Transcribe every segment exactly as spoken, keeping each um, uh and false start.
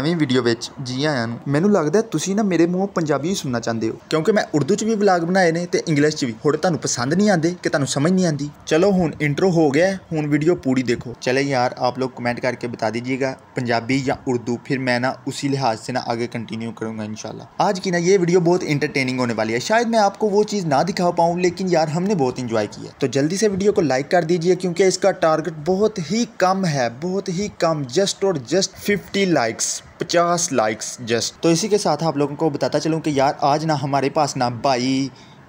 नवीं video which जी आया नूं। मैनूं लगदा तुसीं ना मेरे मूंहों पंजाबी ही सुनना चाहते हो, क्योंकि मैं उर्दू च भी व्लॉग बनाए ने ते इंग्लिश च भी। हुण तुहानूं पसंद नहीं आते कि तुहानूं समझ नहीं आती। चलो हुण इंट्रो हो गया, हुण वीडियो पूरी देखो। चले यार, आप लोग कमेंट करके बता दीजिएगा पंजाबी या उर्दू, फिर मैं ना उसी लिहाज से ना आगे कंटिन्यू करूँगा इंशाल्लाह। आज की ना ये वीडियो बहुत इंटरटेनिंग होने वाली है। शायद मैं आपको वो चीज़ ना दिखा पाऊँ, लेकिन यार हमने बहुत इंजॉय किया। तो जल्दी से वीडियो को लाइक कर दीजिए, क्योंकि इसका टारगेट बहुत ही कम है, बहुत ही कम, जस्ट और जस्ट फिफ्टी लाइक्स, पचास लाइक्स जस्ट। तो इसी के साथ आप लोगों को बताता चलूँ कि यार आज ना हमारे पास ना भाई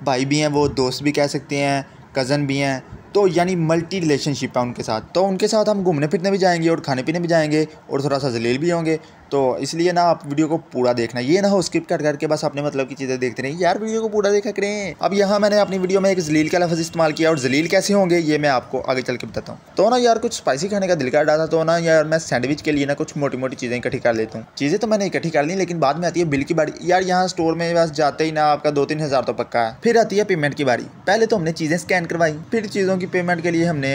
भाई भी हैं, वो दोस्त भी कह सकते हैं, कज़न भी हैं, तो यानी मल्टी रिलेशनशिप है उनके साथ। तो उनके साथ हम घूमने फिरने भी जाएंगे और खाने पीने भी जाएंगे और थोड़ा सा जलील भी होंगे। तो इसलिए ना आप वीडियो को पूरा देखना, ये ना हो स्किप कर करके बस अपने मतलब की चीज़ें देखते रहें। यार वीडियो को पूरा देखा करें। अब यहाँ मैंने अपनी वीडियो में एक जलील का लफ्ज़ इस्तेमाल किया, और जलील कैसे होंगे ये मैं आपको आगे चल के बताता हूँ। तो ना यार कुछ स्पाइसी खाने का दिल कर रहा था, तो ना यार मैं सैंडविच के लिए ना कुछ मोटी मोटी चीज़ें इकट्ठी कर लेता हूँ। चीज़ें तो मैंने इकट्ठी कर ली, लेकिन बाद में आती है बिल की बारी। यार यहाँ स्टोर में बस जाते ही ना आपका दो तीन हज़ार तो पक्का है। फिर आती है पेमेंट की बारी। पहले तो हमने चीज़ें स्कैन करवाई, फिर चीज़ों की पेमेंट के लिए हमने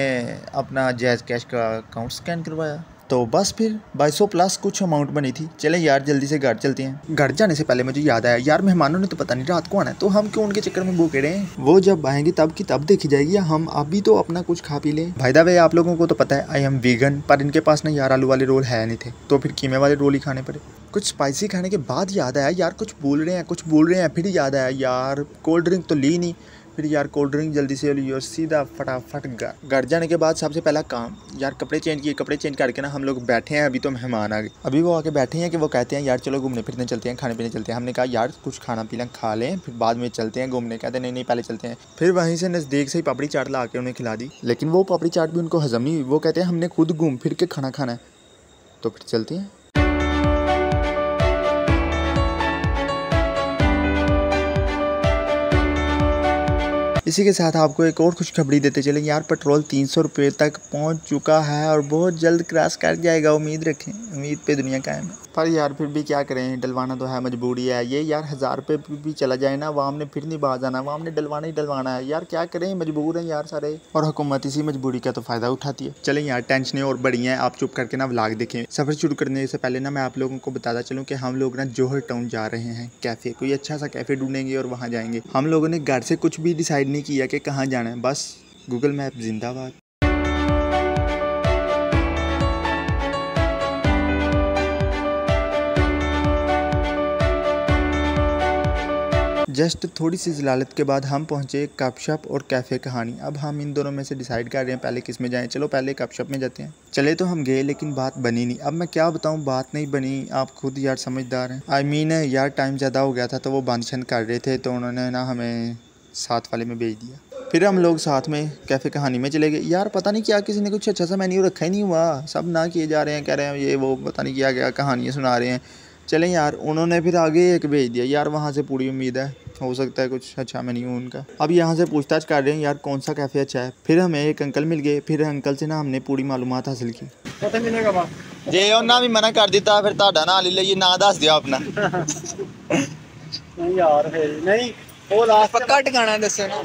अपना जैज़ कैश का अकाउंट स्कैन करवाया। तो बस फिर बाईस सौ प्लस कुछ अमाउंट बनी थी। चले यार जल्दी से घर चलते हैं। घर जाने से पहले मुझे याद आया, यार मेहमानों ने तो पता नहीं रात को आना है, तो हम क्यों उनके चक्कर में भूखे रहे हैं। वो जब आएंगे तब की तब देखी जाएगी, हम अभी तो अपना कुछ खा पी लें। बाय द वे आप लोगों को तो पता है आई एम वीगन, पर इनके पास ना यार आलू वाले रोल है नहीं थे, तो फिर कीमे वाले रोल ही खाने पड़े। कुछ स्पाइसी खाने के बाद याद आया यार कुछ बोल रहे हैं कुछ बोल रहे हैं फिर याद आया यार कोल्ड ड्रिंक तो ली नहीं। फिर यार कोल्ड ड्रिंक जल्दी से लियो और सीधा फटाफट घर। घर जाने के बाद सबसे पहला काम यार कपड़े चेंज किए। कपड़े चेंज करके ना हम लोग बैठे हैं, अभी तो मेहमान आ गए। अभी वो आके बैठे हैं कि वो कहते हैं यार चलो घूमने फिरने चलते हैं, खाने पीने चलते हैं। हमने कहा यार कुछ खाना पीना खा लें फिर बाद में चलते हैं घूमने। कहते नहीं नहीं पहले चलते हैं। फिर वहीं से नज़दीक से ही पापड़ी चाट ला के उन्हें खिला दी, लेकिन वो पापड़ी चाट भी उनको हजम नहीं हुई। वो कहते हैं हमने खुद घूम फिर के खाना खाना है, तो फिर चलते हैं। इसी के साथ आपको एक और खुशखबरी देते चले, यार पेट्रोल तीन सौ रुपये तक पहुंच चुका है और बहुत जल्द क्रॉस कर जाएगा। उम्मीद रखें, उम्मीद पे दुनिया कायम है। पर यार फिर भी क्या करें, डलवाना तो है, मजबूरी है। ये यार हज़ार रुपये भी चला जाए ना, वहाँ हमने फिर नहीं बाहर जाना, वहाँ हमने डलवाना ही डलवाना है। यार क्या करें, मजबूर हैं यार सारे, और हुकूमत इसी मजबूरी का तो फ़ायदा उठाती है। चलें यार टेंशनें और बड़ी हैं, आप चुप करके ना व्लॉग देखें। सफ़र शुरू करने से पहले ना मैं आप लोगों को बताता चलूँ कि हम लोग ना जौहर टाउन जा रहे हैं कैफ़े, कोई अच्छा सा कैफ़े ढूंढेंगे और वहाँ जाएंगे। हम लोगों ने घर से कुछ भी डिसाइड नहीं किया कि कहाँ जाना है, बस गूगल मैप जिंदाबाद। जस्ट थोड़ी सी जलालत के बाद हम पहुंचे कप शॉप और कैफ़े कहानी। अब हम इन दोनों में से डिसाइड कर रहे हैं पहले किस में जाएं। चलो पहले कप शॉप में जाते हैं। चले तो हम गए, लेकिन बात बनी नहीं। अब मैं क्या बताऊं, बात नहीं बनी। आप खुद यार समझदार हैं। आई मीन यार टाइम ज़्यादा हो गया था, तो वो बंद छंद कर रहे थे, तो उन्होंने ना हमें साथ वाले में भेज दिया। फिर हम लोग साथ में कैफ़े कहानी में चले गए। यार पता नहीं क्या किसी ने कुछ अच्छा सा मेन्यू रखा ही नहीं हुआ, सब ना किए जा रहे हैं, कह रहे हैं ये वो पता नहीं क्या क्या कहानियाँ सुना रहे हैं। चलें यार उन्होंने फिर आगे एक भेज दिया। यार वहाँ से पूरी उम्मीद है हो सकता है कुछ अच्छा मेन्यू उनका। अब यहाँ से पूछताछ कर रहे हैं यार कौन सा कैफ़े अच्छा है। फिर हमें एक अंकल मिल गए, फिर अंकल से ना हमने पूरी मालूमात हासिल की। जे उन्होंने भी मना कर दिता फिर ताड़ा ना ले लिया, ना दस दिया अपना। नहीं यार फिर नहीं वो लास्ट पक्का ठिकाना दसो ना।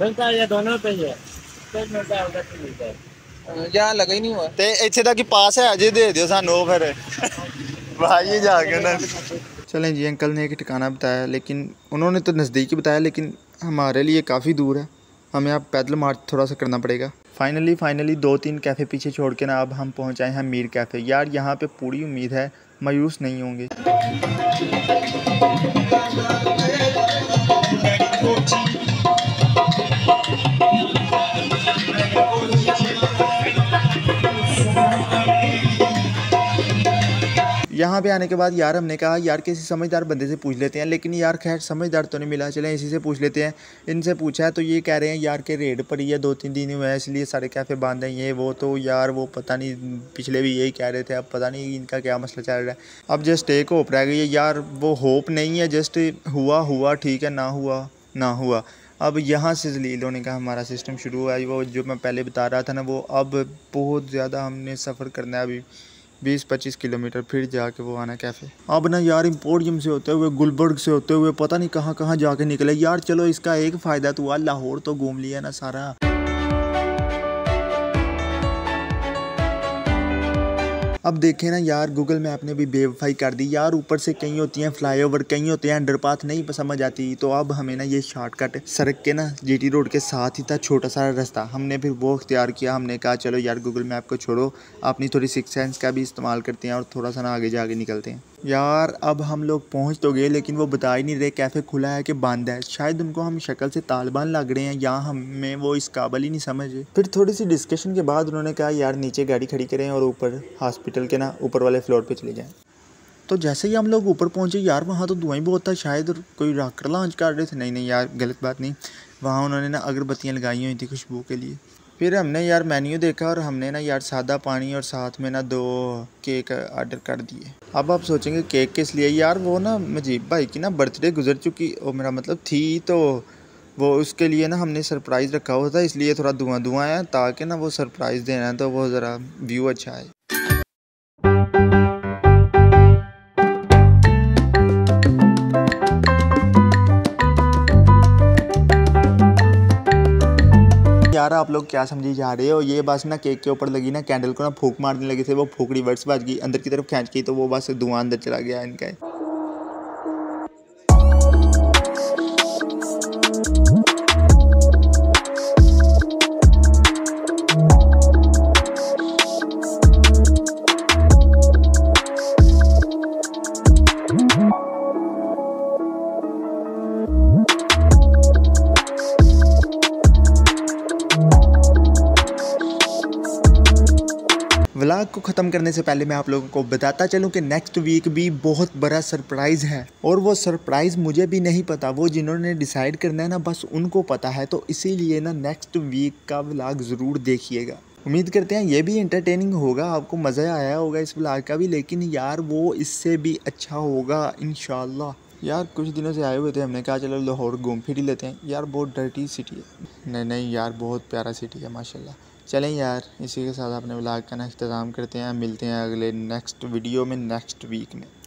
मिलता ये दोनों पे है सब मिलता है उधर मिलता है यार लगा ही नहीं हुआ ते इथे दा की पास है अजे दे दियो सानू फिर भाई जाके ना। चलें जी अंकल ने एक ठिकाना बताया, लेकिन उन्होंने तो नज़दीकी बताया, लेकिन हमारे लिए काफ़ी दूर है, हमें अब पैदल मार्च थोड़ा सा करना पड़ेगा। फाइनली फाइनली दो तीन कैफ़े पीछे छोड़ के ना अब हम पहुँच आए हैं मीर कैफ़े। यार यहाँ पे पूरी उम्मीद है मायूस नहीं होंगे। यहाँ पे आने के बाद यार हमने कहा यार किसी समझदार बंदे से पूछ लेते हैं, लेकिन यार खैर समझदार तो नहीं मिला। चलें इसी से पूछ लेते हैं। इनसे पूछा है तो ये कह रहे हैं यार के रेड पर ही है, दो तीन दिन हुए हैं इसलिए सारे कैफ़े बंद हैं ये वो। तो यार वो पता नहीं पिछले भी यही कह रहे थे, अब पता नहीं इनका क्या मसला चल रहा है। अब जस्ट एक होप रह गई है यार, वो होप नहीं है, जस्ट हुआ हुआ ठीक है, ना हुआ ना हुआ। अब यहाँ से जलील होने का हमारा सिस्टम शुरू हुआ है। वो जो मैं पहले बता रहा था ना वो अब बहुत ज़्यादा हमने सफ़र करना है, अभी बीस पच्चीस किलोमीटर, फिर जाके वो आना कैफ़े। अब ना यार इम्पोरियम से होते हुए गुलबर्ग से होते हुए पता नहीं कहाँ कहाँ जाके निकले। यार चलो इसका एक फ़ायदा तो हुआ, लाहौर तो घूम लिया ना सारा। अब देखें ना यार, गूगल मैप ने भी बेवफाई कर दी यार। ऊपर से कहीं होती हैं फ्लाईओवर, कहीं होते हैं अंडरपाथ, नहीं समझ आती। तो अब हमें ना ये शॉर्टकट सड़क के ना जीटी रोड के साथ ही था छोटा सा रास्ता, हमने फिर वो अख्तियार किया। हमने कहा चलो यार गूगल मैप को छोड़ो, अपनी थोड़ी सिक्स सेंस का भी इस्तेमाल करते हैं और थोड़ा सा ना आगे जाके निकलते हैं। यार अब हम लोग पहुंच तो गए, लेकिन वो बता ही नहीं रहे कैफ़े खुला है कि बंद है। शायद उनको हम शक्ल से तालिबान लग रहे हैं या हमें वो इस काबिल ही नहीं समझे। फिर थोड़ी सी डिस्कशन के बाद उन्होंने कहा यार नीचे गाड़ी खड़ी करें और ऊपर हॉस्पिटल के ना ऊपर वाले फ्लोर पे चले जाएँ। तो जैसे ही हम लोग ऊपर पहुंचे यार वहाँ तो धुआं बहुत था, शायद कोई राकेट लॉन्च कर रहे थे। नहीं नहीं यार गलत बात नहीं, वहाँ उन्होंने ना अगरबत्तियाँ लगाई हुई थी खुशबू के लिए। फिर हमने यार मेन्यू देखा और हमने ना यार सादा पानी और साथ में ना दो केक आर्डर कर दिए। अब आप सोचेंगे केक किस लिए? यार वो ना मजीब भाई की ना बर्थडे गुजर चुकी और मेरा मतलब थी, तो वो उसके लिए ना हमने सरप्राइज़ रखा हुआ था, इसलिए थोड़ा धुआं धुआं आया ताकि ना वो सरप्राइज़ देना तो वो ज़रा व्यू अच्छा आए। यार आप लोग क्या समझी जा रहे हो, ये बस ना केक के ऊपर लगी ना कैंडल को ना फूंक मारने लगे थे, वो फूंक रिवर्स बज गई, अंदर की तरफ खींच गई, तो वो बस धुआं अंदर चला गया इनका। व्लॉग को ख़त्म करने से पहले मैं आप लोगों को बताता चलूं कि नेक्स्ट वीक भी बहुत बड़ा सरप्राइज़ है, और वो सरप्राइज़ मुझे भी नहीं पता, वो जिन्होंने डिसाइड करना है ना बस उनको पता है। तो इसीलिए ना नेक्स्ट वीक का व्लॉग ज़रूर देखिएगा। उम्मीद करते हैं ये भी इंटरटेनिंग होगा, आपको मज़ा आया होगा इस व्लॉग का भी, लेकिन यार वो इससे भी अच्छा होगा इंशाल्लाह। यार कुछ दिनों से आए हुए थे, हमने कहा चलो लाहौर घूम फिर ही लेते हैं। यार बहुत डर्टी सिटी है, नहीं नहीं यार बहुत प्यारा सिटी है माशाल्लाह। चलें यार इसी के साथ अपने व्लॉग का ना इख्तिताम करते हैं, मिलते हैं अगले नेक्स्ट वीडियो में नेक्स्ट वीक में।